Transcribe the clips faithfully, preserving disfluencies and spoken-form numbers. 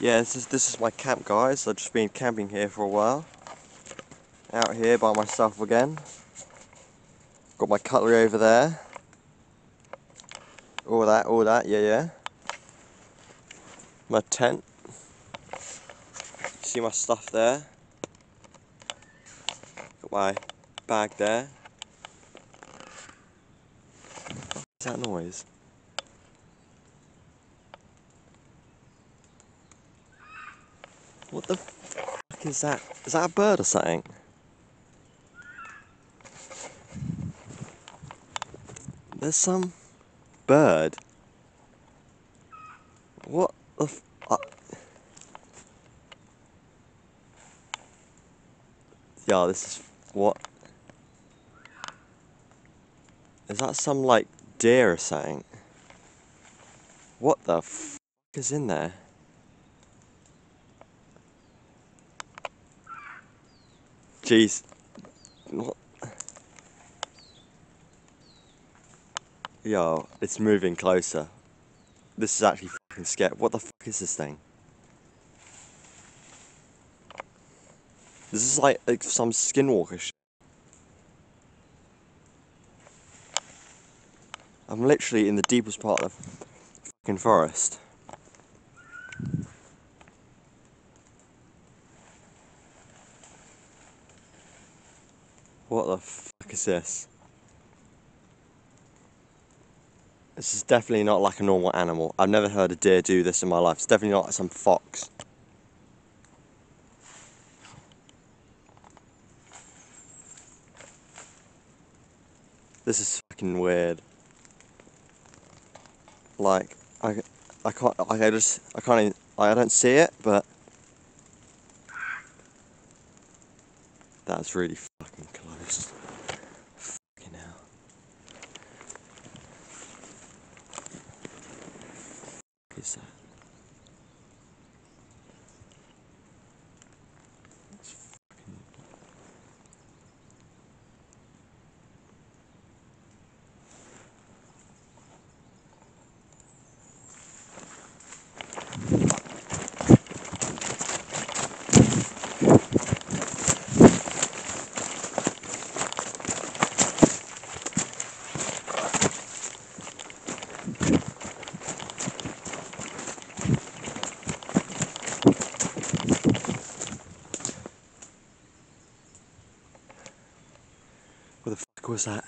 yeah, this is, this is my camp, guys. I've just been camping here for a while. Out here by myself again. Got my cutlery over there. All that, all that, yeah, yeah. My tent. See my stuff there. Got my bag there. What's that noise? What the fuck is that? Is that a bird or something? There's some bird. What the f- uh, yeah, this is what? Is that some like deer or something? What the f is in there? Jeez. What? Yo, it's moving closer. This is actually fucking scary. What the fuck is this thing? This is like, like some Skinwalker shit. I'm literally in the deepest part of the fucking forest. What the fuck is this? This is definitely not like a normal animal. I've never heard a deer do this in my life. It's definitely not like some fox. This is fucking weird. Like, I, I can't, I just, I can't even, I don't see it, but... That's really fucking close. Fucking hell. What is that? That's fucking... What the fuck was that?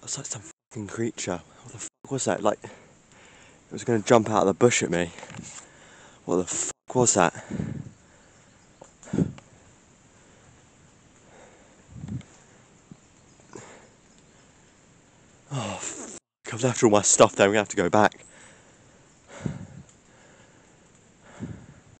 That's like some fucking creature. What the fuck was that? Like, it was gonna jump out of the bush at me. What the fuck was that? Oh fuck, I've left all my stuff there, we have to go back.